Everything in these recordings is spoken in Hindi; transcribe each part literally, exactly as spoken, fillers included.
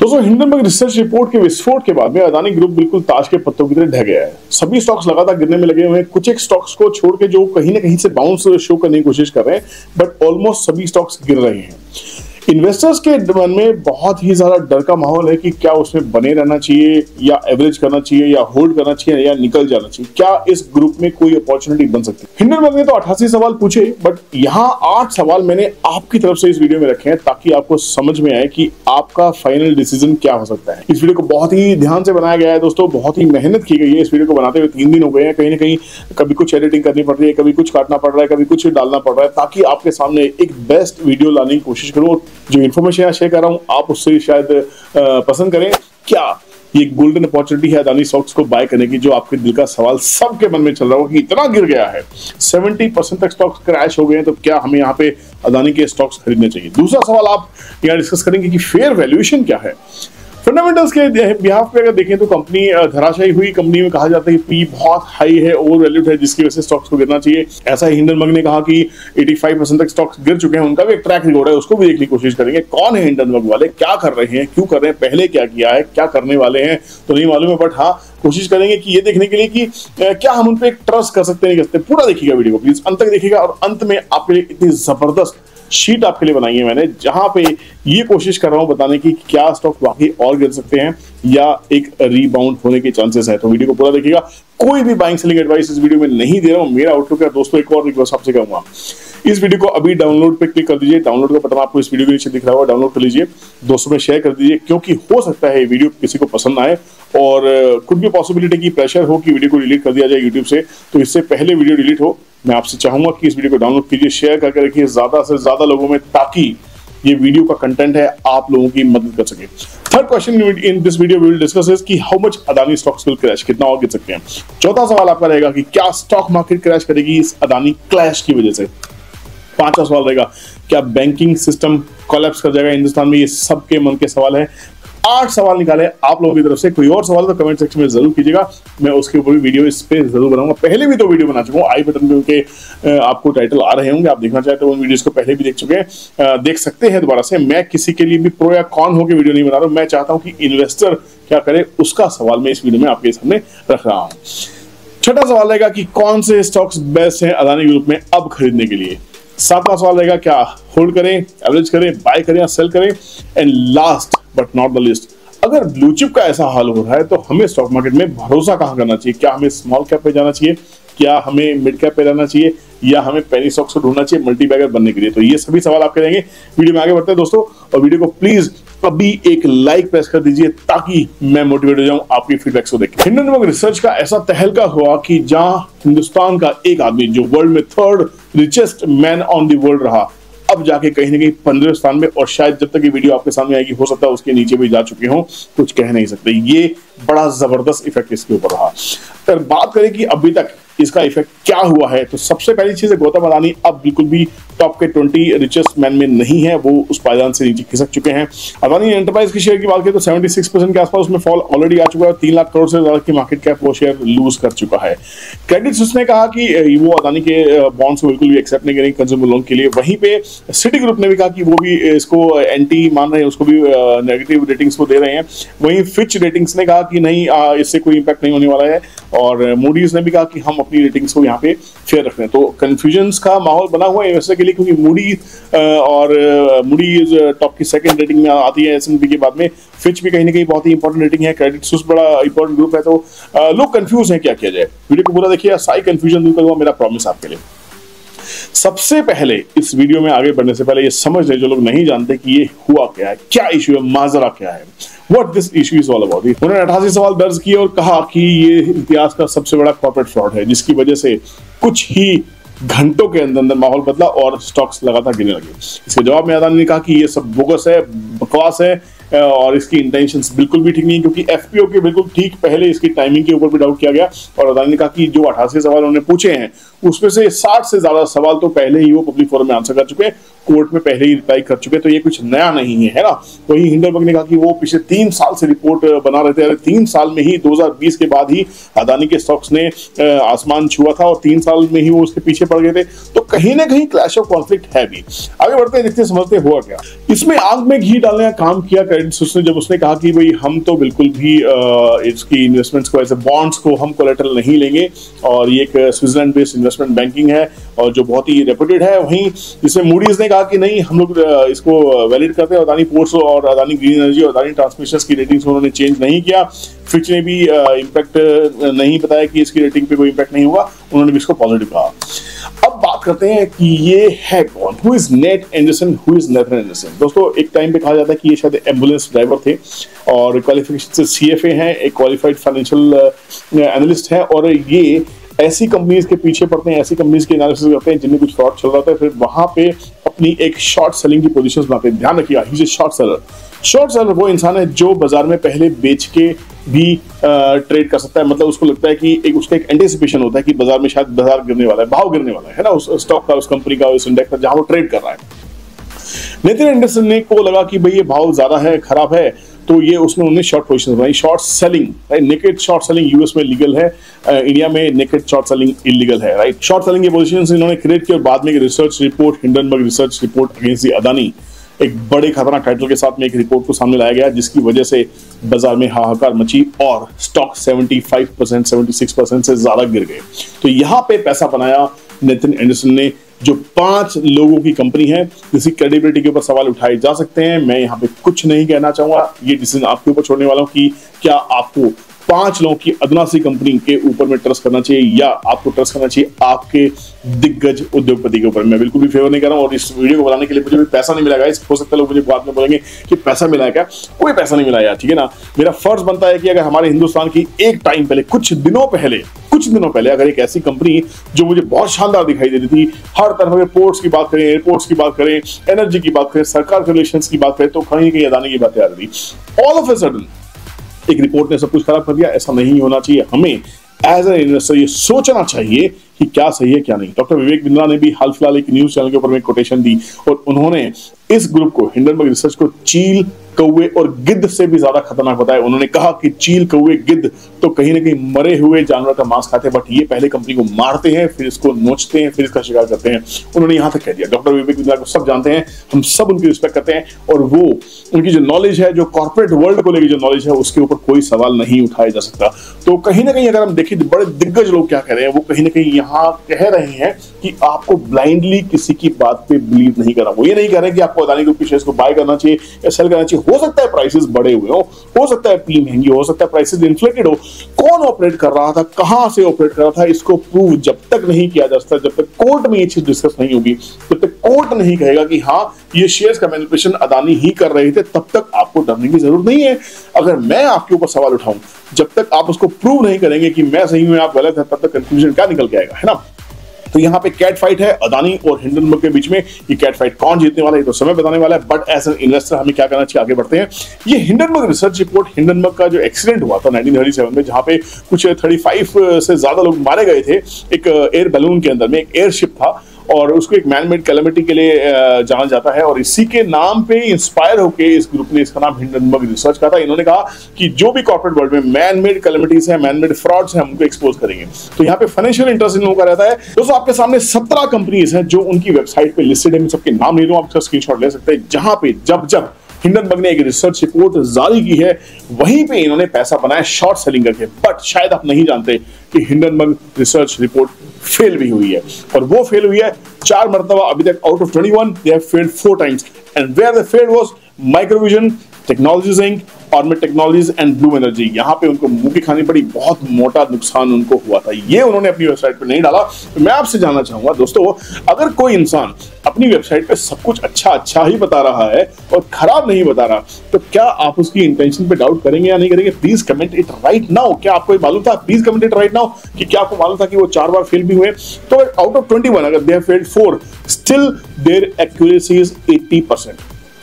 दोस्तों, हिंडनबर्ग रिसर्च रिपोर्ट के विस्फोट के बाद में अदानी ग्रुप बिल्कुल ताश के पत्तों की तरह ढह गया है। सभी स्टॉक्स लगातार गिरने में लगे हुए हैं, कुछ एक स्टॉक्स को छोड़ के जो कहीं ना कहीं से बाउंस शो करने की कोशिश कर रहे हैं, बट ऑलमोस्ट सभी स्टॉक्स गिर रहे हैं। इन्वेस्टर्स के मन में बहुत ही ज्यादा डर का माहौल है कि क्या उसमें बने रहना चाहिए या एवरेज करना चाहिए या होल्ड करना चाहिए या निकल जाना चाहिए, क्या इस ग्रुप में कोई अपॉर्चुनिटी बन सकती है। हिंडनबर्ग ने तो अठासी सवाल पूछे, बट यहाँ आठ सवाल मैंने आपकी तरफ से इस वीडियो में रखे हैं ताकि आपको समझ में आए कि आपका फाइनल डिसीजन क्या हो सकता है। इस वीडियो को बहुत ही ध्यान से बनाया गया है दोस्तों, बहुत ही मेहनत की गई है। इस वीडियो को बनाते हुए तीन दिन हो गए हैं, कहीं ना कहीं कभी कुछ एडिटिंग करनी पड़ रही है, कभी कुछ काटना पड़ रहा है, कभी कुछ डालना पड़ रहा है, ताकि आपके सामने एक बेस्ट वीडियो लाने की कोशिश करूँ। जो इन्फॉर्मेशन यहाँ शेयर कर रहा हूँ आप उससे शायद पसंद करें। क्या ये गोल्डन अपॉर्चुनिटी है अदानी स्टॉक्स को बाय करने की, जो आपके दिल का सवाल सबके मन में चल रहा होगा कि इतना गिर गया है, सत्तर परसेंट तक स्टॉक्स क्रैश हो गए हैं, तो क्या हमें यहाँ पे अदानी के स्टॉक्स खरीदने चाहिए। दूसरा सवाल आप यहाँ डिस्कस करेंगे कि फेयर वैल्यूएशन क्या है। फंडामेंटल्स के बिहाफ पे अगर देखें तो कंपनी धराशायी हुई, कंपनी में कहा जाता है कि पी बहुत हाई है, ओवर वैल्यूड है, जिसकी वजह से स्टॉक्स को गिरना चाहिए। ऐसा ही हिंडनबर्ग ने कहा कि पचासी परसेंट तक स्टॉक्स गिर चुके हैं, उनका भी एक ट्रैक रिकॉर्ड है, उसको भी देखने की कोशिश करेंगे। कौन है हिंडनबर्ग वाले, क्या कर रहे हैं, क्यों कर रहे हैं, पहले क्या किया है, क्या करने वाले हैं तो नहीं मालूम है, बट हाँ कोशिश करेंगे कि ये देखने के लिए कि क्या हम उन पर एक ट्रस्ट कर सकते नहीं कर सकते। पूरा देखिएगा वीडियो को, प्लीज अंत तक देखिएगा। और अंत में आपके लिए इतनी जबरदस्त शीट आपके लिए बनाई है मैंने, जहां पे ये कोशिश कर रहा हूं बताने की क्या स्टॉक वाकई और गिर सकते हैं या एक रीबाउंड होने के चांसेस है। तो वीडियो को पूरा देखिएगा। कोई भी बाइंग सेलिंग एडवाइस इस वीडियो में नहीं दे रहा हूं, मेरा आउटलुक है दोस्तों। एक और रिक्वेस्ट आपसे करूंगा, इस वीडियो को अभी डाउनलोड पे क्लिक कर दीजिए, डाउनलोड का बटन आपको इस वीडियो के नीचे दिख रहा होगा, डाउनलोड कर लीजिए, दोस्तों में शेयर कर दीजिए, क्योंकि हो सकता है ये वीडियो किसी को पसंद आए। और कुछ भी पॉसिबिलिटी की प्रेशर हो कि वीडियो को डिलीट कर दिया जाए यूट्यूब से, तो इससे पहले वीडियो डिलीट हो। मैं आपसे चाहूंगा कि इस वीडियो को डाउनलोड कीजिए, शेयर करके रखिए ज्यादा से ज्यादा लोगों में, ताकि ये वीडियो का कंटेंट है आप लोगों की मदद कर सके। Third question in this video we will discuss is कि how much Adani stocks will crash, कितना और गिर सकते हैं। चौथा सवाल आपका रहेगा कि क्या स्टॉक मार्केट क्रैश करेगी इस अदानी क्लैश की वजह से। पांचवा सवाल रहेगा क्या बैंकिंग सिस्टम कोलैप्स कर जाएगा हिंदुस्तान में, ये सबके मन के सवाल है। आठ सवाल निकाले आप लोगों की तरफ से, कोई और सवाल तो कमेंट सेक्शन में जरूर कीजिएगा, मैं उसके ऊपर भी वीडियो इस पे जरूर बनाऊंगा। पहले भी तो वीडियो बना चुका हूँ, आई बटन पे उनके आपको टाइटल आ रहे होंगे, आप देखना चाहते हो उन वीडियोस को पहले भी देख चुके हैं, देख सकते हैं दोबारा से। मैं किसी के लिए भी प्रो या कॉन होकर वीडियो नहीं बना रहा हूँ, मैं चाहता हूँ कि इन्वेस्टर क्या करे उसका सवाल मैं इस वीडियो में आपके सामने रख रहा हूँ। छठा सवाल रहेगा कि कौन से स्टॉक्स बेस्ट है अदानी ग्रुप में अब खरीदने के लिए। सातवां सवाल रहेगा क्या होल्ड करें, एवरेज करें, बाय करें या सेल करें। And last but not the least, अगर ब्लू चिप का ऐसा हाल हो रहा है तो हमें स्टॉक मार्केट में भरोसा कहाँ करना चाहिए। क्या हमें स्मॉल कैप पे जाना चाहिए, क्या हमें मिड कैप पे रहना चाहिए, या हमें पेनी स्टॉक्स को ढूंढना चाहिए मल्टी बैगर बनने के लिए। तो ये सभी सवाल आपके रहेंगे। वीडियो में आगे बढ़ते हैं दोस्तों, और वीडियो को प्लीज अभी एक लाइक प्रेस कर दीजिए ताकि मैं मोटिवेट हो जाऊं आपके फीडबैक्स को देखकर। हिंडनबर्ग रिसर्च का ऐसा तहलका हुआ कि जहां हिंदुस्तान का एक आदमी जो वर्ल्ड में third richest man on the world रहा, अब जाके कहीं ना कहीं पंद्रह स्थान में, और शायद जब तक ये वीडियो आपके सामने आएगी हो सकता है उसके नीचे भी जा चुके हों, कुछ कह नहीं सकते। ये बड़ा जबरदस्त इफेक्ट इसके ऊपर रहा। अगर बात करें कि अभी तक इसका इफेक्ट क्या हुआ है, तो सबसे पहली चीज है गौतम अदानी अब बिल्कुल भी टॉप के बीस रिचेस्ट मैन में नहीं है, वो उस पायदान से नीचे खिसक चुके हैं। अदानी एंटरप्राइज के शेयर की बात करें तो छिहत्तर परसेंट के आसपास उसमें फॉल ऑलरेडी आ चुका है, तीन लाख करोड़ से ज्यादा की मार्केट कैप वो शेयर लूज कर चुका है। क्रेडिट स्विस ने कहा कि वो अदानी के बॉन्ड्स को बिल्कुल भी एक्सेप्ट नहीं करेंगे कंज्यूमर लोन के लिए। वहीं पे सिटी ग्रुप ने भी कहा कि वो भी इसको एंटी मान रहे हैं, उसको भी नेगेटिव रेटिंग्स को दे रहे हैं। वहीं फिच रेटिंग्स ने कहा कि नहीं, इससे कोई इंपैक्ट नहीं होने वाला है। और मूडीज ने भी कहा कि हम अपनी रेटिंग्स को यहाँ पे फेयर रख रहे हैं। तो कंफ्यूजन का माहौल बना हुआ है इन्वेस्टर के लिए, क्योंकि मूडी और मूडीज टॉप की सेकंड रेटिंग में आती है एस एंड पी के बाद में, फिच भी कहीं ना कहीं बहुत ही इंपॉर्टेंट रेटिंग है, क्रेडिट स्विस बड़ा इंपॉर्टेंट ग्रुप है। तो लोग कंफ्यूज हैं, क्या किया जाए। वीडियो को पूरा देखिए, सारी कंफ्यूजन दूर करूंगा, मेरा प्रॉमिस आपके लिए। सबसे पहले इस वीडियो में आगे बढ़ने से पहले ये समझ लें जो लोग नहीं जानते कि ये हुआ क्या है, क्या इशू है, माजरा क्या है, what this issue is all about. उन्होंने अठासी सवाल दर्ज किए और कहा कि ये इतिहास का सबसे बड़ा कॉर्पोरेट फ्रॉड है, जिसकी वजह से कुछ ही घंटों के अंदर अंदर माहौल बदला और स्टॉक्स लगातार गिरने लगे। इसके जवाब में अदानी ने कहा कि ये सब बोगस है, बकवास है, और इसकी इंटेंशंस बिल्कुल भी ठीक नहीं, क्योंकि एफपीओ के बिल्कुल ठीक पहले इसकी टाइमिंग के ऊपर भी डाउट किया गया। और अदानी ने कहा कि जो अठासी सवाल उन्होंने पूछे हैं उसमें से साठ से ज्यादा सवाल तो पहले ही वो पब्लिक फोरम में आंसर कर चुके हैं, कोर्ट में पहले ही रिप्लाई कर चुके, तो ये कुछ नया नहीं है, है ना। वही तो हिंडलबर्ग ने कहा कि वो पिछले तीन साल से रिपोर्ट बना रहे थे। अरे तीन साल में ही दो हज़ार बीस के बाद ही अदानी के स्टॉक्स ने आसमान छुआ था और तीन साल में ही वो उसके पीछे पड़ गए थे, तो कहीं ना कहीं क्लैश ऑफ कॉन्फ्लिक्ट है भी। आगे बढ़ते हैं, देखते समझते हुआ क्या। इसमें आग में घी डालने का काम किया क्रेडिट सूच ने, जब उसने कहा कि भाई हम तो बिल्कुल भी इसकी इन्वेस्टमेंट्स को, ऐसे बॉन्ड्स को हम कोलेटरल नहीं लेंगे, और ये एक स्विट्जरलैंड बेस्ड इन्वेस्टमेंट बैंकिंग है और जो बहुत ही रेप्यूटेड है। वहीं इसमें मूडीज ने कहा कि नहीं, हम लोग इसको वैलिड करते हैं। अदानी पोर्ट्स और अदानी ग्रीन एनर्जी और अदानी ट्रांसमिशंस की रेटिंग्स उन्होंने चेंज नहीं किया। फिच ने भी इम्पैक्ट नहीं बताया कि इसकी रेटिंग पे कोई इम्पैक्ट नहीं होगा, उन्होंने भी इसको पॉजिटिव कहा। अब बात करते हैं कि ये है कौन, who is Nate Anderson, who is Nathan Anderson. दोस्तों, एक टाइम पे कहा जाता है कि ये शायद एम्बुलेंस ड्राइवर थे और क्वालिफिकेशन से सीएफए हैं, एक क्वालिफाइड फाइनेंशियल एनालिस्ट है, और ये ऐसी कंपनीज के पीछे पड़ते हैं, ऐसी कंपनीज के एनालिसिस करते हैं जिनमें कुछ फ्रॉड चल रहा था, फिर वहां पे अपनी एक शॉर्ट सेलिंग की पोजीशन बनाते हैं। ध्यान रखिएगा, he is a short seller. Short seller वो इंसान है जो बाजार में पहले बेच के भी ट्रेड कर सकता है, मतलब उसको लगता है कि एक उसका एक एंटिसिपेशन होता है कि बाजार में शायद बाजार गिरने वाला है, भाव गिरने वाला है, है ना, उस स्टॉक का, उस कंपनी का, उस इंडेक्स का जहां वो ट्रेड कर रहा है। नितिन एंडरसन ने को लगा कि भाई ये भाव ज्यादा है, खराब है, तो ये उसने उन्हें शॉर्ट पोजीशन बनाई। Short selling, naked short selling US में लीगल है, इंडिया में नेकेड शॉर्ट सेलिंग इलीगल है, राइट। शॉर्ट सेलिंग के पोजीशंस इन्होंने क्रिएट किया और बाद में एक research report, Hindenburg research report against the Adani, एक बड़े खतरनाक टाइटल के साथ में एक रिपोर्ट को सामने लाया गया, जिसकी वजह से बाजार में हाहाकार मची और स्टॉक पचहत्तर परसेंट, छिहत्तर परसेंट से ज्यादा गिर गए। तो यहाँ पे पैसा बनाया नेथन एंडरसन ने, जो पांच लोगों की कंपनी है। इसी क्रेडिबिलिटी के ऊपर सवाल उठाए जा सकते हैं, मैं यहाँ पे कुछ नहीं कहना चाहूंगा, ये डिसीजन आपके ऊपर छोड़ने वाला हूँ कि क्या आपको पांच लोगों की अदना सी कंपनी के ऊपर में ट्रस्ट करना चाहिए या आपको ट्रस्ट करना चाहिए आपके दिग्गज उद्योगपति के ऊपर। मैं बिल्कुल भी फेवर नहीं कर रहा हूँ और इस वीडियो को बनाने के लिए मुझे भी पैसा नहीं मिला गाइस। हो सकता है लोग मुझे बाद में बोलेंगे कि पैसा मिला क्या, कोई पैसा नहीं मिला यार, ठीक है ना। मेरा फर्ज बनता है कि अगर हमारे हिंदुस्तान की एक टाइम पहले, कुछ दिनों पहले कुछ दिनों पहले अगर एक ऐसी कंपनी जो मुझे बहुत शानदार दिखाई दे रही थी, हर तरफ अगर पोर्ट्स की बात करें, एयरपोर्ट्स की बात करें, एनर्जी की बात करें, सरकार के रिलेशंस की बात करें, तो कहीं कहीं अदानी की बातें आ रही थी। ऑल ऑफ ए सडन एक रिपोर्ट ने सब कुछ खराब कर दिया। ऐसा नहीं होना चाहिए, हमें एज एन इन्वेस्टर ये सोचना चाहिए कि क्या सही है क्या नहीं। डॉक्टर विवेक बिंद्रा ने भी हाल फिलहाल एक न्यूज चैनल के ऊपर में कोटेशन दी और उन्होंने इस ग्रुप को, हिंडनबर्ग रिसर्च को, चील, कौवे और गिद्ध से भी ज्यादा खतरनाक बताया। उन्होंने कहा कि चील, कौवे, गिद्ध तो कहीं ना कहीं मरे हुए जानवर का मांस खाते हैं, बट ये पहले कंपनी को मारते हैं, फिर इसको नोचते हैं, फिर इसका शिकार करते हैं। उन्होंने यहाँ तक कह दिया। डॉक्टर विवेक बिंद्रा को सब जानते हैं, हम सब उनकी रिस्पेक्ट करते हैं, और वो उनकी जो नॉलेज है, जो कॉर्पोरेट वर्ल्ड को लेकर जो नॉलेज है, उसके ऊपर कोई सवाल नहीं उठाया जा सकता। तो कहीं ना कहीं अगर हम देखें बड़े दिग्गज लोग क्या कह रहे हैं, वो कहीं ना कहीं यहाँ कह रहे हैं कि आपको ब्लाइंडली किसी की बात पे बिलीव नहीं करना। वो ये नहीं कह रहे कि आपको अदानी ग्रुप के शेयर्स को बाय करना चाहिए या सेल करना चाहिए। हो सकता है प्राइसेस बढ़े हुए हो, हो सकता है पी महंगी हो, सकता है प्राइसेस इन्फ्लेटेड हो। कौन ऑपरेट कर रहा था, कहां से ऑपरेट कर रहा था, इसको प्रूव जब तक नहीं किया जा सकता, जब तक कोर्ट में ये चीज डिस्कस नहीं होगी, जब तक कोर्ट नहीं कहेगा कि हाँ ये शेयर्स का मैनिपुलेशन अदानी ही कर रहे थे, तब तक आपको डरने की जरूरत नहीं है। अगर मैं आपके ऊपर सवाल उठाऊं, जब तक आप उसको प्रूव नहीं करेंगे कि मैं सही हूं आप गलत है, तब तक कंक्लूजन क्या निकल के आएगा, है ना। तो यहाँ पे कैट फाइट है अदानी और हिंडनबर्ग के बीच में। ये कैट फाइट कौन जीतने वाला है तो समय बताने वाला है, बट एज एन इन्वेस्टर हमें क्या करना चाहिए। आगे बढ़ते हैं। ये हिंडनबर्ग रिसर्च रिपोर्ट, हिंडनबर्ग का जो एक्सीडेंट हुआ था उन्नीस सौ सैंतीस में, जहां पे कुछ पैंतीस से ज्यादा लोग मारे गए थे एक एयर बैलून के अंदर में, एक एयरशिप था और उसको एक मैनमेड कैलेमिटी के लिए जाना जाता है, और इसी के नाम पे इंस्पायर होकर इस ग्रुप ने इसका नाम हिंडनबर्ग रिसर्च कहा था। इन्होंने कहा कि जो भी कॉर्पोरेट वर्ल्ड में मैनमेड कैलेमिटीज है, मैनमेड फ्रॉड्स हैं, उनको एक्सपोज करेंगे। तो यहाँ पे फाइनेंशियल इंटरेस्ट इन लोगों का रहता है। दोस्तों, आपके सामने सत्रह कंपनीज हैं जो उनकी वेबसाइट पे लिस्टेड है, मैं सबके नाम ले रहा हूँ, आप उसका स्क्रीनशॉट ले सकते हैं। जहां पे जब जब हिंडनबर्ग ने एक रिसर्च रिपोर्ट जारी की है, वहीं पे इन्होंने पैसा बनाया शॉर्ट सेलिंग करके। बट शायद आप नहीं जानते कि हिंडनबर्ग रिसर्च रिपोर्ट फेल भी हुई है, और वो फेल हुई है चार मरतबा अभी तक। Out of twenty one they have failed four times, and where they failed was Microvision, technologies Inc, Ormat technologies and blue Energy. यहाँ पे उनको मुंह की खानी पड़ी, बहुत मोटा नुकसान उनको हुआ था। ये उन्होंने अपनी वेबसाइट पे नहीं डाला। तो मैं आपसे जानना चाहूंगा दोस्तों, अगर कोई इंसान अपनी वेबसाइट पे सब कुछ अच्छा अच्छा ही बता रहा है और खराब नहीं बता रहा, तो क्या आप उसकी इंटेंशन पे डाउट करेंगे या नहीं करेंगे? Please comment it right now. क्या आपको ये मालूम था? Please comment it right now कि क्या आपको मालूम था कि वो चार बार फेल भी हुए। तो आउट ऑफ ट्वेंटी वन अगर they have failed four, still there accuracy is eighty percent.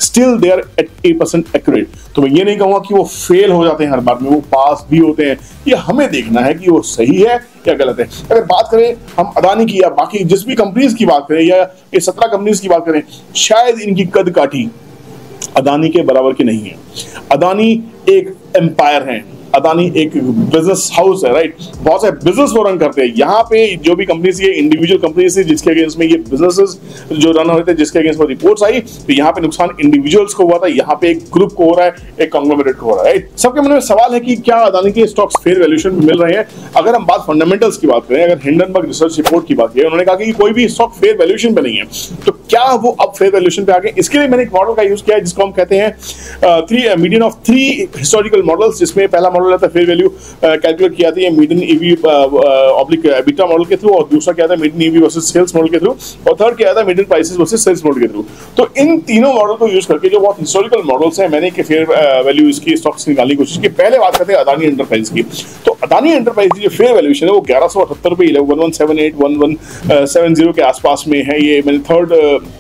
Still they are at eighty percent accurate. तो मैं ये नहीं कहूँगा कि वो फेल हो जाते हैं हर बार में, वो पास भी होते हैं। ये हमें देखना है कि वो सही है या गलत है। अगर बात करें हम अदानी की या बाकी जिस भी कंपनीज की बात करें या ये सत्रह कंपनीज की बात करें, शायद इनकी कदकाठी अदानी के बराबर की नहीं है। अदानी एक एम्पायर है, अदानी एक बिजनेस हाउस है, राइट। बहुत सारे बिजनेस वो रन करते हैं। यहाँ पे जो भी कंपनीज ये इंडिविजुअल कंपनीज थी जिसके अगेंस्ट में ये बिजनेसेस जो रन हो रहे थे, जिसके अगेंस्ट में रिपोर्ट्स आई, तो यहाँ पे नुकसान इंडिविजुअल्स को हुआ था, यहाँ पे एक ग्रुप को हो रहा है, एक कॉन्ग्लोमरेट को हो रहा है, राइट। सबके मन में सवाल है कि क्या अदानी के स्टॉक्स फेयर वैल्यूएशन मिल रहे हैं। अगर हम बात फंडामेंटल्स की बात करें, अगर हिंडनबर्ग रिसर्च रिपोर्ट की बात करें, उन्होंने कहा कि कोई भी स्टॉक फेयर वैल्यूएशन पे नहीं है, तो क्या वो अब फेयर वैल्यूएशन पे आ गए। इसके लिए मैंने एक मॉडल का यूज किया है जिसको हम कहते हैं three median of three historical models, जिसमें पहला फेयर वैल्यू कैलकुलेट किया था median EV oblique EBITDA model के थ्रू, और दूसरा क्या था median EV versus sales model के थ्रू, और थर्ड क्या था median prices versus sales model के थ्रू। तो इन तीनों मॉडल को यूज करके जो बहुत हिस्टोरिकल मॉडल्स हैं, मैंने के फेयर वैल्यू इसकी स्टॉक्स निकालने की कोशिश की। पहले बात करते हैं अदानी एंटरप्राइज की। तो अदानी एंटरप्राइज की जो फेयर वैल्यूएशन है वो ग्यारह सौ अठहत्तर रुपये इलेवन के आसपास में है। ये मैंने थर्ड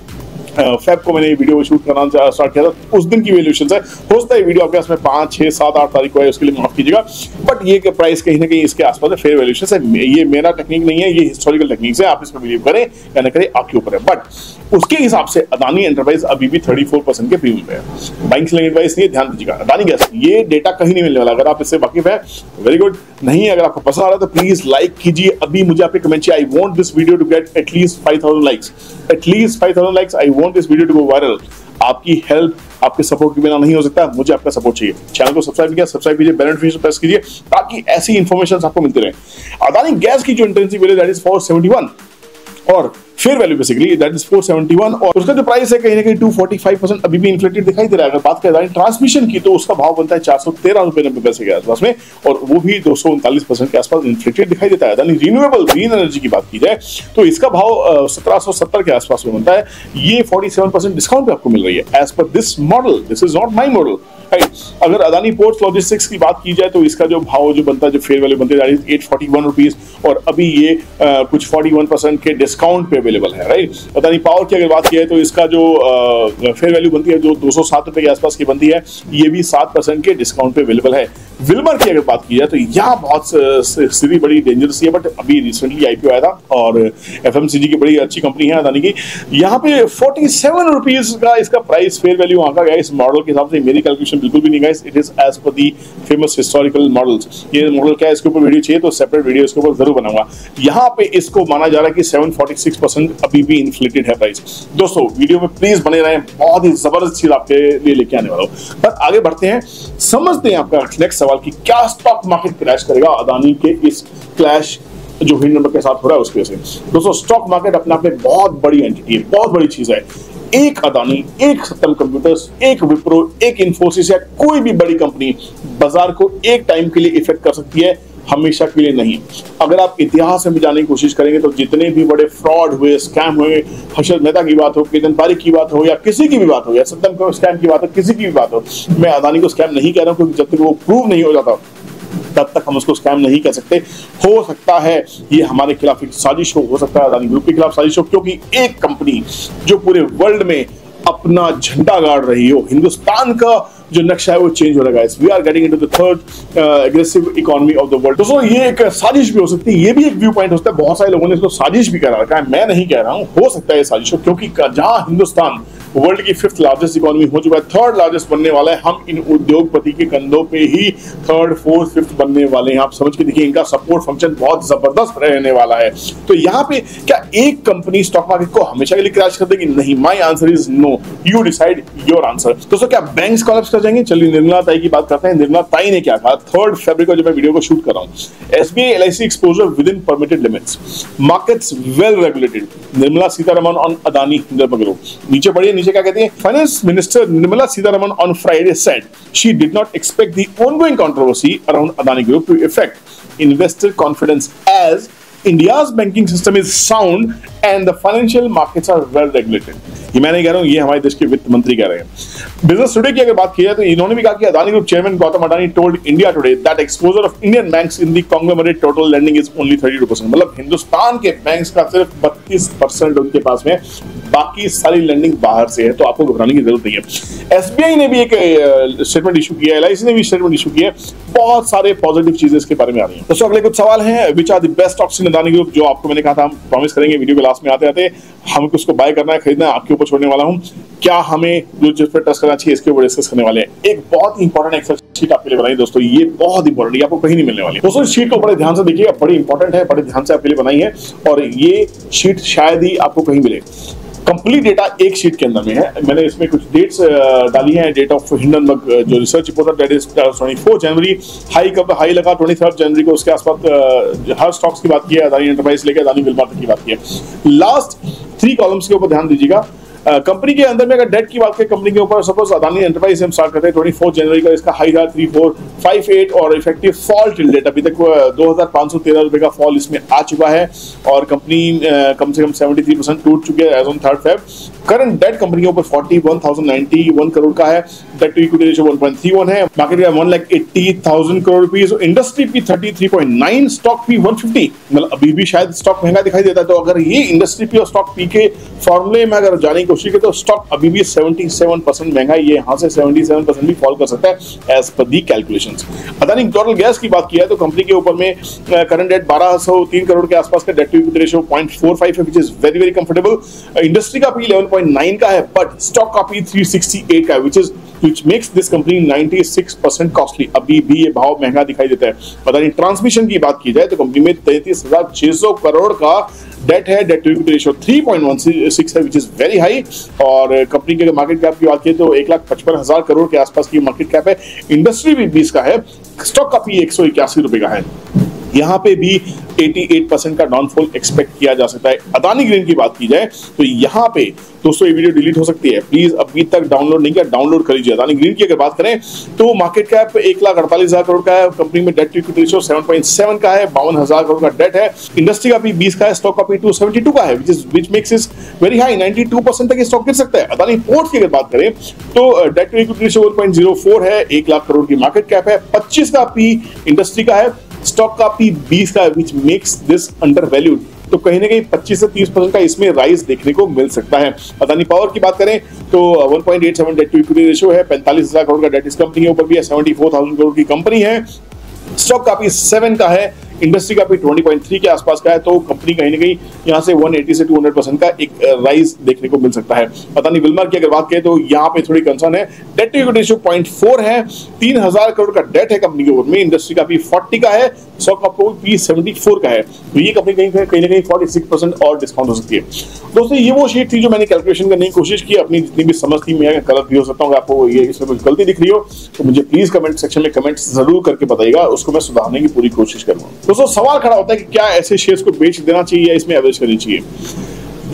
फेब को मैंने ये वीडियो शूट करना स्टार्ट किया था, उस दिन की वैल्यूएशन है। हो सकता है वीडियो आपके पास पाँच छः सात आठ तारीख को है, उसके लिए माफ कीजिएगा। बट ये प्राइस कहीं ना कहीं इसके आसपास है, फेयर वैल्यूएशन है। ये मेरा टेक्निक नहीं है, ये हिस्टोरिकल टेक्निक है। आप इसमें बिलीव करें या ना करें आपके ऊपर है, बट उसके हिसाब से अदानी एंटरप्राइज अभी भी थर्टी फोर परसेंट के प्रीमियम पे है। बाइंग सेलिंग एडवाइस नहीं, ध्यान दीजिएगा। अदानी गैस ये डेटा कहीं नहीं मिलने वाला। अगर आप इससे वाकिफ है वेरी गुड, नहीं अगर आपको पसंद आ रहा है तो प्लीज लाइक कीजिए। अभी मुझे आपके कमेंट चाहिए, I want this video to get at least five thousand likes, at least five thousand likes. I want this video to go viral. आपकी हेल्प आपके सपोर्ट के बिना नहीं हो सकता, मुझे आपका सपोर्ट चाहिए। चैनल को सब्सक्राइब किया सब्सक्राइब कीजिए, बेल नोटिफिकेशन प्रेस कीजिए ताकि ऐसी इंफॉर्मेशन आपको मिलते रहे। अदानी गैस की जो intensive value that is four seventy one और fair value basically that is four seventy one, और उसका जो प्राइस है कहीं ना कहीं टू फोर्टी फाइव परसेंट अभी भी इन्फ्लेटेड दिखाई दे रहा है। अगर बात करें ट्रांसमिशन की तो उसका भाव बनता है चार सौ तेरह रुपये नब्बे पैसे के आसपास में, और वो भी दो सौ उनतालीस परसेंट के आसपास इन्फ्लेटेड दिखाई देता है। यानी रिन्यूएबल ग्रीन एनर्जी की बात की जाए तो इसका भाव सत्रह सौ सत्तर के आसपास में बनता है। ये फोर्टी सेवन परसेंट डिस्काउंट आपको मिल रही है as per this model, this is not my model. अगर अदानी पोर्ट्स लॉजिस्टिक्स की बात की जाए तो इसका जो भाव जो बनता है, जो फेयर वैल्यू बनता है एट फोर्टी वन रुपीस, और अभी ये आ, कुछ फोर्टी वन परसेंट के डिस्काउंट पे अवेलेबल है, राइट। अदानी पावर की अगर बात की जाए तो इसका जो फेयर वैल्यू बनती है जो दो सौ सात रुपए के आसपास की बनती है, ये भी सात परसेंट के डिस्काउंट पे अवेलेबल है। विल्मर की अगर बात की जाए तो यहाँ बहुत सीधी बड़ी डेंजरस है, बट अभी रिसेंटली आईपीओ आया था और एफएमसीजी की बड़ी अच्छी कंपनी है अदानी की। यहाँ पे फोर्टी सेवन रुपीज का इसका प्राइस फेयर वैल्यू वहाँ का गया। इस मॉडल के हिसाब से मेरी कैलकुलेशन बिल्कुल भी नहीं guys, it is as per the famous historical models. ये मॉडल क्या है, इसके ऊपर वीडियो चाहिए तो सेपरेट वीडियो इसके ऊपर जरूर बनाऊंगा। यहाँ पे इसको माना जा रहा है कि सेवन फोर्टी सिक्स परसेंट अभी भी इन्फ्लेटेड है प्राइस। दोस्तों वीडियो में प्लीज बने रहें, बहुत ही जबरदस्त चीज आपके लिए लेके आने वाला हूं। पर आगे बढ़ते हैं, समझते हैं आपका नेक्स्ट सवाल कि क्या स्टॉक मार्केट क्रैश करेगा अदानी के इस क्लैश जो हिंडनबर्ग के साथ हो रहा है उसकी वजह से। दोस्तों स्टॉक मार्केट अपने आप में बहुत बड़ी एंटिटी है, बहुत बड़ी चीज है। एक अदानी, एक सत्यम कंप्यूटर्स, एक विप्रो, एक इंफोसिस या कोई भी बड़ी कंपनी बाजार को एक टाइम के लिए इफेक्ट कर सकती है, हमेशा के लिए नहीं। अगर आप इतिहास में जाने की कोशिश करेंगे तो जितने भी बड़े फ्रॉड हुए, स्कैम हुए, हर्षद मेहता की बात हो, केतन पारेख की बात हो, या किसी की भी बात हो, या सत्यम को स्कैम की बात हो, किसी की भी बात हो, मैं अदानी को स्कैम नहीं कह रहा हूँ क्योंकि जब तक वो प्रूव नहीं हो जाता तब तक हम उसको स्कैम नहीं कर सकते। हो सकता है ये हमारे खिलाफ एक साजिश हो, हो सकता है अदानी ग्रुप के खिलाफ साजिश हो, क्योंकि एक कंपनी जो पूरे वर्ल्ड में अपना झंडा गाड़ रही हो, हिंदुस्तान का जो नक्शा है वो चेंज हो रहा है। We are getting into the third aggressive economy of the world. दोस्तों ये एक साजिश भी हो सकती है, ये भी एक व्यू पॉइंट हो सकता है। बहुत सारे लोगों ने इसको साजिश भी करा रखा है, मैं नहीं कह रहा हूँ। हो सकता है ये साजिश हो, क्योंकि जहाँ हिंदुस्तान वर्ल्ड की फिफ्थ लार्जेस्ट इकोनॉमी हो चुका है, थर्ड लार्जेस्ट बनने वाला है, हम इन उद्योगपति के कंधों पे ही थर्ड फोर्थ फिफ्थ बनने वाले हैं। आप समझ के देखिए, इनका सपोर्ट फंक्शन बहुत जबरदस्त रहने वाला है। तो यहाँ पे क्या एक कंपनी स्टॉक मार्केट को हमेशा के लिए क्रैश कर देगी? नहीं, my answer is no, you decide your answer. दोस्तों क्या बैंक्स कोलैप्स कर जाएंगे? चलिए निर्मला ताई की बात करते हैं। निर्मला ताई ने क्या कहा थर्ड फरवरी को, जब मैं वीडियो को शूट कर रहा हूँ, SBI LIC exposure with in permitted limits, markets well regulated, Nirmala Sitharaman on Adani Hindenburg group. नीचे बढ़िए, क्या कहते हैं? Finance minister Nirmala Sitharaman on Friday said she did not expect the ongoing controversy around Adani group to affect investor confidence as India's banking system is sound and the financial markets are well regulated. ये मैं नहीं कह रहा हूँ, ये हमारे देश के वित्त मंत्री कह रहे हैं। बिजनेस टुडे की अगर बात की जाए तो इन्होंने भी कहा कि Adani group chairman Gautam Adani told India Today that exposure of Indian banks in the conglomerate total lending is only thirty two percent. मतलब हिंदुस्तान के बैंक्स का सिर्फ बत्तीस परसेंट उनके पास में बाकी सारी लैंडिंग बाहर से है, तो आपको घबराने की जरूरत नहीं है। एसबीआई ने भी एक स्टेटमेंट इशू किया है, एलआईसी ने भी स्टेटमेंट इशू किया है, बहुत सारे पॉजिटिव चीजें इसके बारे में आ रही हैं। दोस्तों अगले कुछ सवाल हैं, which are the best stocks in Adani group, जो आपको मैंने कहा था हम प्रॉमिस करेंगे वीडियो के लास्ट में आते आते, हमको उसको बाय करना है, खरीदना है, आपके ऊपर छोड़ने वाला हूँ। क्या हमें जो जिस पर टच करना चाहिए इसके ऊपर डिस्कस करने वाले हैं। एक बहुत इंपॉर्टेंट एक्सेल शीट आपके लिए बनाई दोस्तों, ये बहुत इंपॉर्टेंट है, आपको कहीं नहीं मिलने वाली। दोस्तों शीट को बड़े ध्यान से देखिए, बड़ी इंपॉर्टेंट है, बड़े ध्यान से आपके लिए बनाई है, और ये शीट शायद ही आपको कहीं मिले। कंप्लीट डेटा एक शीट के अंदर में है, मैंने इसमें कुछ डेट्स डाली हैं। डेट ऑफ हिंडनबर्ग जो रिसर्च रिपोर्ट है चौबीस जनवरी, हाई कब हाई लगा तेईस जनवरी को, उसके आसपास हर स्टॉक्स की बात की है, अदानी एंटरप्राइज लेकर अदानी विल्मार तक की बात की है। लास्ट थ्री कॉलम्स के ऊपर ध्यान दीजिएगा। कंपनी के अंदर में अगर डेट की बात करें, कंपनी के ऊपर सपोज अदानी एंटरप्राइज हम स्टार्ट करते हैं चौबीस जनवरी का, इसका हाई था थ्री फोर फाइव एट और इफेक्टिव फॉल टिल डेट अभी तक दो हजार पाँच सौ तेरह रुपये का फॉल इसमें आ चुका है, और कंपनी कम से कम तिहत्तर परसेंट टूट चुकी है as on third Feb. Current debt company के ऊपर forty one thousand ninety one crore का है, debt to equity ratio one point three one है, market cap one lakh eighty thousand crore rupees, industry भी thirty three point nine, stock भी वन फिफ्टी। मतलब अभी भी शायद स्टॉक महंगा दिखाई देता है, तो अगर ये इंडस्ट्री पी और स्टॉक पी के फॉर्मूले में अगर जाने के तो स्टॉक अभी भी सतहत्तर परसेंट महंगा है, ये यहाँ से सतहत्तर परसेंट भी फॉल कर सकता है as per the calculations. Adani total gas की बात की है तो कंपनी के ऊपर में करंट डेट बारह सौ तीन करोड़ के आसपास का, debt to equity ratio point four five है, which is very very comfortable. Industry का पी इलेवन पॉइंट नाइन का है, बट स्टॉक का पी थ्री सिक्सटी एट का है, which is which makes this company छियानवे परसेंट कॉस्टली, अभी भी ये भाव महंगा दिखाई देता है। अदानी ट्रांसमिशन की बात की जाए तो कंपनी में तैंतीस हजार छह सौ करोड़ का डेट है, debt to equity ratio three point one six है, व्हिच इज वेरी हाई, और कंपनी के मार्केट कैप की बात की तो एक लाख पचपन हजार करोड़ के आसपास की मार्केट कैप है। इंडस्ट्री भी बीस का है, स्टॉक का पी एक सौ इक्यासी रुपए का है, यहाँ पे भी अठासी परसेंट का डाउनफॉल एक्सपेक्ट किया जा सकता है। अदानी ग्रीन की बात की जाए तो यहाँ पे दोस्तों ये वीडियो डिलीट हो सकती है, प्लीज अभी तक डाउनलोड नहीं किया, डाउनलोड कर लीजिए। अदानी ग्रीन की अगर बात करें तो मार्केट कैप एक लाख अड़तालीस हजार करोड़ का है, कंपनी में debt to equity ratio seven point seven का है, बावन हजार करोड़ का डेट है, इंडस्ट्री का भी बीस का है, स्टॉक का भी टू सेवेंटी टू का है, which makes is very high, ninety two percent तक स्टॉक गिर सकता है। अदानी पोर्ट्स की अगर बात करें तो debt to equity ratio one point zero four है, एक लाख करोड़ की मार्केट कैप है, पच्चीस का पी इंडस्ट्री का है, स्टॉक का पी बीस का, which makes this undervalued, तो कहीं ना कहीं पच्चीस से तीस परसेंट का इसमें राइज देखने को मिल सकता है। अदानी पावर की बात करें तो one point eight seven debt to equity ratio है, पैंतालीस हजार करोड़ का डेट इस कंपनी के ऊपर भी है, चौहत्तर हजार करोड़ की कंपनी है, स्टॉक का पी सेवन का है, इंडस्ट्री का भी बीस पॉइंट थ्री के आसपास का है, तो कंपनी कहीं ना कहीं यहाँ से एक सौ अस्सी से दो सौ परसेंट का एक राइज देखने को मिल सकता है। अदानी विल्मर की अगर बात करें तो यहाँ पे थोड़ी कंसर्न है, debt to equity ratio point four है, तीन हजार करोड़ का डेट है कंपनी के ऊपर में, इंडस्ट्री का भी चालीस का है, स्टॉक का भी चौहत्तर का है, तो ये कंपनी कहीं कहीं ना कहीं छियालीस परसेंट और डिस्काउंट हो सकती है। दोस्तों ये वो शीट थी जो मैंने कैलकुलेशन करने की कोशिश की अपनी, जितनी भी समझ थी, मैं गलत भी हो सकता हूँ, आपको ये इसमें कुछ गलती दिख रही हो तो मुझे प्लीज कमेंट सेक्शन में कमेंट्स जरूर करके बताइएगा, उसको मैं सुधारने की पूरी कोशिश करूँगा। दोस्तों सवाल खड़ा होता है कि क्या ऐसे शेयर्स को बेच देना चाहिए या इसमें एवरेज करनी चाहिए।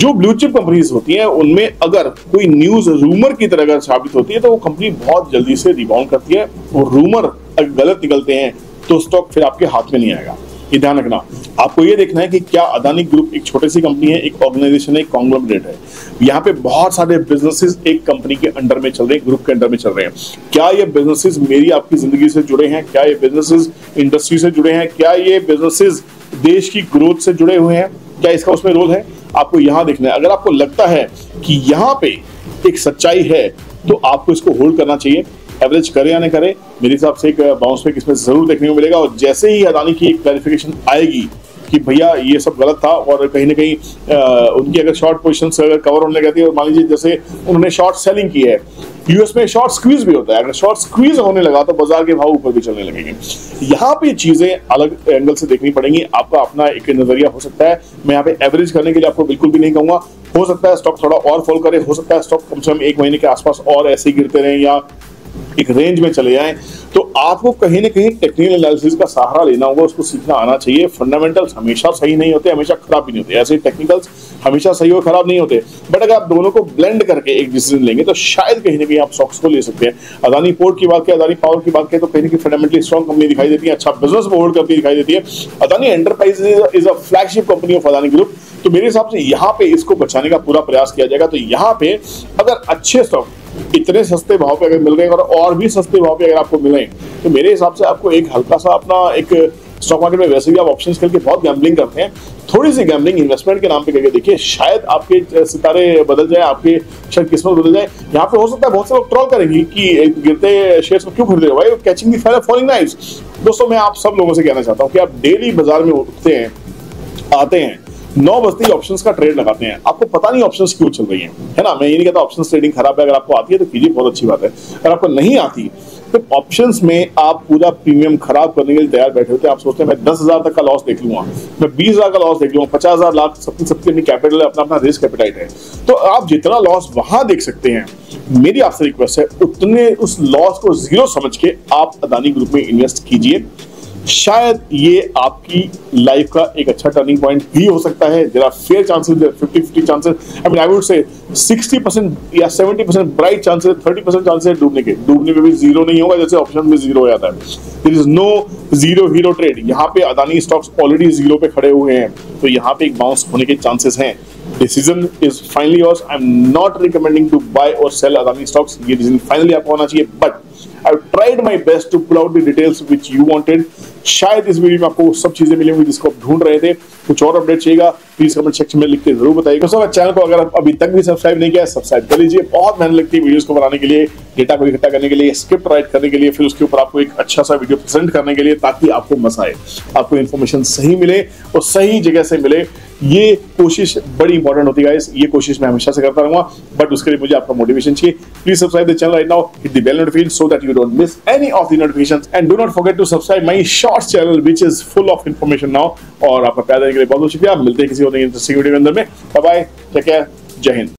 जो ब्लू चिप कंपनीज होती हैं उनमें अगर कोई न्यूज रूमर की तरह अगर साबित होती है तो वो कंपनी बहुत जल्दी से रिबाउंड करती है, और रूमर अगर गलत निकलते हैं तो स्टॉक फिर आपके हाथ में नहीं आएगा, ये ध्यान रखना। आपको ये देखना है कि क्या अदानी ग्रुप एक छोटी सी कंपनी है, एक ऑर्गेनाइजेशन है, एक कॉन्ग्लोमरेट है, यहाँ पे बहुत सारे बिजनेसेस एक कंपनी के अंडर में चल रहे हैं, ग्रुप के अंडर में चल रहे हैं। क्या ये बिजनेसेस मेरी आपकी जिंदगी से जुड़े हैं, क्या ये बिजनेसेस इंडस्ट्री से जुड़े हैं, क्या ये बिजनेसेस देश की ग्रोथ से जुड़े हुए हैं, क्या इसका उसमें रोल है, आपको यहाँ देखना है। अगर आपको लगता है कि यहाँ पे एक सच्चाई है तो आपको इसको होल्ड करना चाहिए, एवरेज करें या ना करें, मेरे हिसाब से एक बाउंस बैक इसमें जरूर देखने को मिलेगा। और जैसे ही अदानी की एक क्लैरिफिकेशन आएगी कि भैया ये सब गलत था, और कहीं ना कहीं उनकी अगर शॉर्ट पोजीशंस अगर कवर होने लगती है, और मान लीजिए जैसे उन्होंने शॉर्ट सेलिंग की है, यूएस में शॉर्ट स्क्वीज भी होता है, अगर शॉर्ट स्क्वीज होने लगा तो बाजार के भाव ऊपर भी चलने लगेंगे। यहाँ पे चीजें अलग एंगल से देखनी पड़ेंगी, आपका अपना एक नजरिया हो सकता है, मैं यहाँ पे एवरेज करने के लिए आपको बिल्कुल भी नहीं कहूँगा। हो सकता है स्टॉक थोड़ा और फॉल करे, हो सकता है स्टॉक कम से कम एक महीने के आसपास और ऐसे ही गिरते रहे या एक रेंज में चले जाएं, तो आपको कहीं ना कहीं टेक्निकल एनालिसिस का सहारा लेना होगा, उसको सीखना आना चाहिए। फंडामेंटल्स हमेशा सही नहीं होते, हमेशा खराब भी नहीं होते, ऐसे टेक्निकल्स हमेशा सही और खराब नहीं होते, बट अगर आप दोनों को ब्लेंड करके एक डिसीजन लेंगे तो शायद कहीं ना कहीं आप स्टॉक्स को ले सकते हैं। अदानी पोर्ट की बात करें, अदानी पावर की बात करें तो कहीं ना कहीं फंडामेंटली स्ट्रॉन्ग कंपनी दिखाई देती है, अच्छा बिजनेस होल्ड करती दिखाई देती है। Adani enterprises is a flagship company of Adani group, तो मेरे हिसाब से यहाँ पे इसको बचाने का पूरा प्रयास किया जाएगा। तो यहाँ पे अगर अच्छे स्टॉक इतने सस्ते भाव पे अगर मिल गए, और और भी सस्ते भाव पे अगर आपको मिले, तो मेरे हिसाब से आपको एक हल्का सा अपना एक स्टॉक मार्केट में, वैसे भी आप ऑप्शंस करके बहुत गैम्बलिंग करते हैं, थोड़ी सी गैम्बलिंग इन्वेस्टमेंट के नाम पे करके देखिए, शायद आपके सितारे बदल जाए, आपके शायद किस्मत बदल जाए। यहाँ पे हो सकता है बहुत से लोग ट्रॉल करेंगे कि गिरते शेयर्स को क्यों खरीदे हो भाई, catching the fail of falling knives. दोस्तों मैं आप सब लोगों से कहना चाहता हूँ कि आप डेली बाजार में उठते हैं, आते हैं, नौ बजते ही ऑप्शंस का ट्रेड लगाते हैं। आपको पता नहीं ऑप्शंस क्यों चल रही हैं, है ना। मैं ये नहीं कहता ऑप्शंस ट्रेडिंग खराब है, अगर आपको आती है तो कीजिए, बहुत अच्छी बात है। अगर आपको नहीं आती तो ऑप्शंस में आप पूरा प्रीमियम खराब करने के लिए तैयार बैठे होते हैं। आप सोचते हैं मैं दस हजार तक का लॉस देख लूंगा, मैं बीस हजार का लॉस देख लूंगा, पचास हजार लाख सबकी सबकी अपनी कैपिटल है, अपना अपना रिस्क कैपिटाइट है। तो आप जितना लॉस वहां देख सकते हैं, मेरी आपसे रिक्वेस्ट है उतने उस लॉस को जीरो समझ के आप अदानी ग्रुप में इन्वेस्ट कीजिए। शायद ये आपकी लाइफ का एक अच्छा टर्निंग पॉइंट भी हो सकता है। There are fair chances, there are fifty fifty chances, I mean I would say sixty percent या seventy percent bright chances, thirty percent chances डूबने के। डूबने पे भी जीरो नहीं होगा, जैसे ऑप्शन में जीरो हो जाता है। There is no zero hero trade. यहाँ पे अदानी स्टॉक्स ऑलरेडी जीरो पे खड़े हुए हैं, तो यहाँ पे एक बाउंस होने के चांसेस हैं। Decision is finally yours. I am not recommending to buy और सेल अदानी स्टॉक्स, ये डिसीजन फाइनली आपको होना चाहिए। But I've tried my best to pull out the details which you wanted. शायद इस वीडियो में आपको सब चीजें मिलेंगी जिसको आप ढूंढ रहे थे। कुछ और अपडेट चाहिएगा प्लीज कमेंट सेक्शन में लिख के जरूर बताइए। दोस्तों चैनल को अगर आप अभी तक भी सब्सक्राइब नहीं किया है सब्सक्राइब कर लीजिए। बहुत मेहनत लगती है वीडियोस को बनाने के लिए, डेटा को इकट्ठा करने के लिए, स्क्रिप्ट राइट करने के लिए, फिर उसके ऊपर आपको एक अच्छा सा वीडियो प्रेजेंट करने के लिए, ताकि आपको मजा आए, आपको इन्फॉर्मेशन सही मिले और सही जगह से मिले। ये कोशिश बड़ी इंपॉर्टेंट होती है गाइस, ये कोशिश मैं हमेशा से करता रहूंगा, बट उसके लिए मुझे आपका मोटिवेशन चाहिए। Please subscribe the channel right now, hit the bell notification so that you don't miss any of the notifications, and do not forget to subscribe my short channel which is full of information now. और आपका प्यार देने के लिए बहुत बहुत शुक्रिया। मिलते हैं किसी और इंटरेस्टिंग वीडियो के अंदर में। बाय बाय, टेक केयर, जय हिंद।